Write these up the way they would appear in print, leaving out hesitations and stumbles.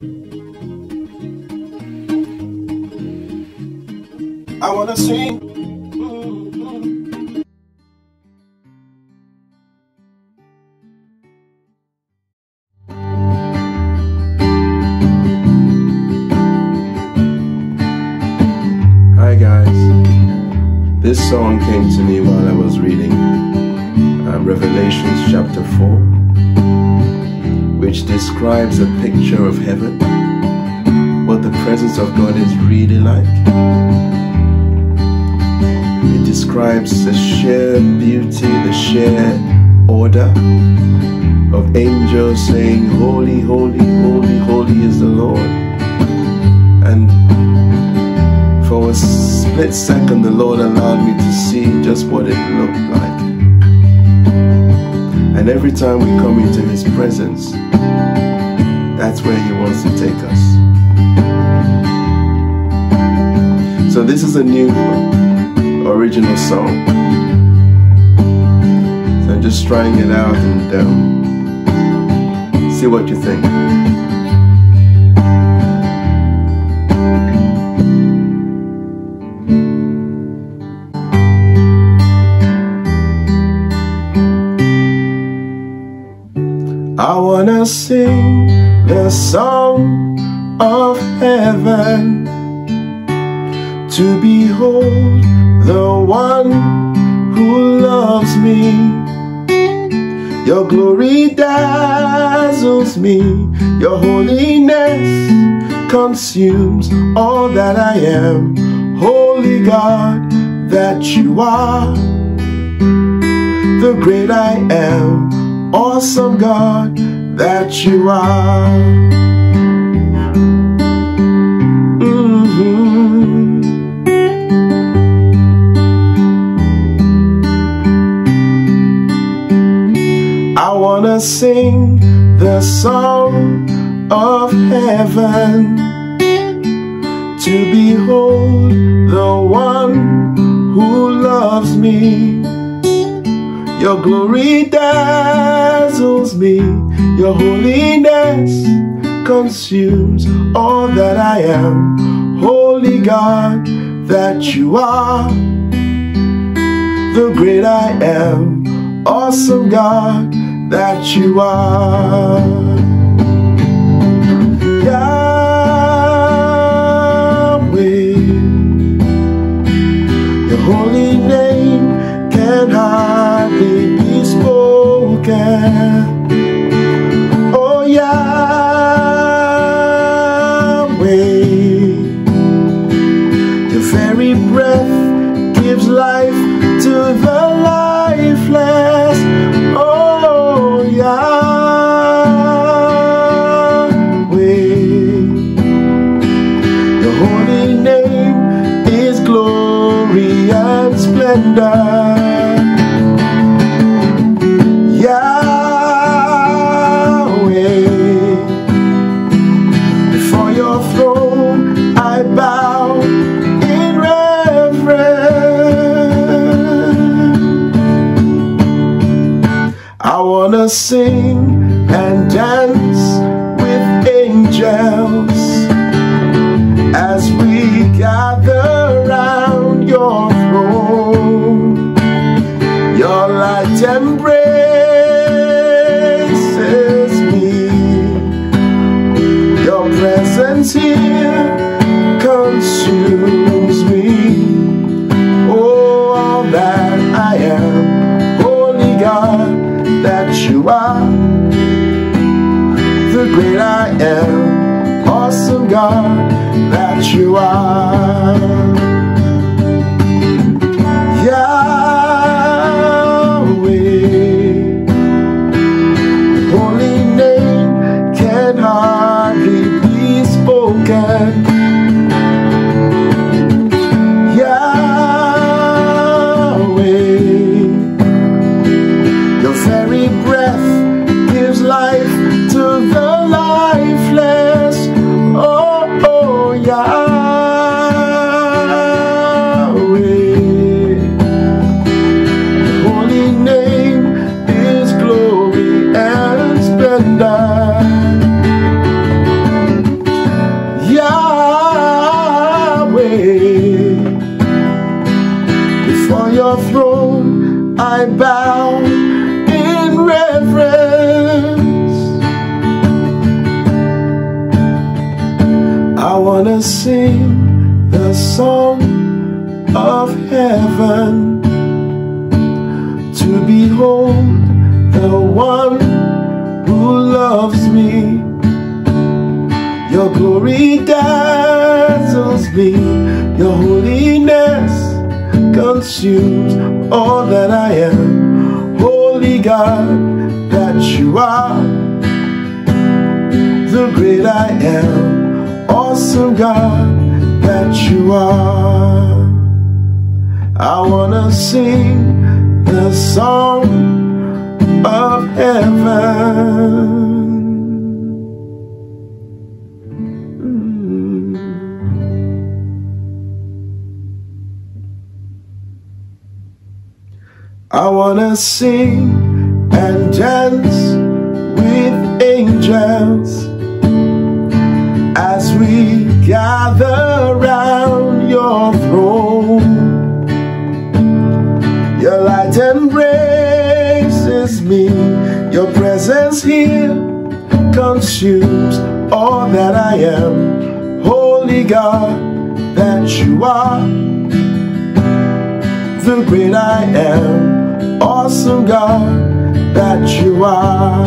I wanna sing. Hi guys, this song came to me while I was reading Revelation chapter 4, which describes a picture of heaven, what the presence of God is really like. It describes the sheer beauty, the sheer order of angels saying, "Holy, holy, holy, holy is the Lord." And for a split second, the Lord allowed me to see just what it looked like. And every time we come into His presence, that's where He wants to take us. So this is a new original song, so I'm just trying it out and see what you think. I wanna sing the song of heaven to behold the one who loves me. Your glory dazzles me, your holiness consumes all that I am. Holy God that you are, the great I am, awesome God that you are. I wanna sing the song of heaven to behold the one who loves me. Your glory dazzles me, your holiness consumes all that I am. Holy God that you are, the great I am, awesome God that you are. Yahweh, your holy name can hardly be spoken. Oh Yahweh, your very breath gives life to the lifeless. Oh Yahweh, your holy name is glory and splendor. Yahweh, before your throne I bow in reverence. I wanna sing and dance with angels as we gather round your throne. Your light embraces me, your presence here consumes me. Oh, all that I am, holy God that you are, the great I am, awesome God that you are. Yahweh, your holy name can hardly be spoken. Yahweh, your very breath gives life to the lifeless. Oh, oh, Yahweh, wanna sing the song of heaven, to behold the one who loves me. Your glory dazzles me, your holiness consumes all that I am. Holy God, that you are, the great I am. Awesome God, that you are. I wanna sing the song of heaven. I wanna sing and dance with angels as we gather round your throne. Your light embraces me, your presence here consumes all that I am. Holy God, that you are, the great I am. Awesome God, that you are.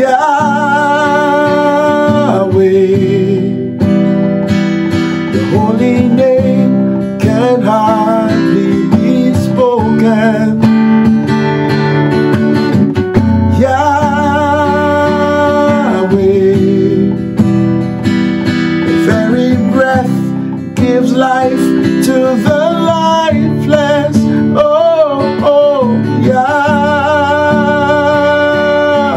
Yahweh, the holy name can hardly be spoken. Yahweh, the very breath gives life to the Yahweh,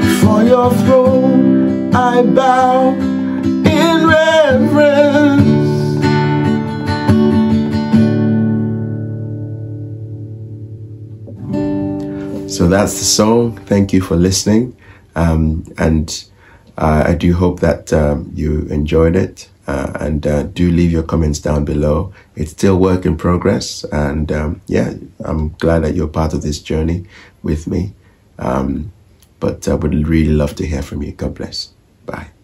before your throne I bow in reverence. So that's the song. Thank you for listening, and I do hope that you enjoyed it. And do leave your comments down below. It's still work in progress, and yeah, I'm glad that you're part of this journey with me, but I would really love to hear from you. God bless. Bye.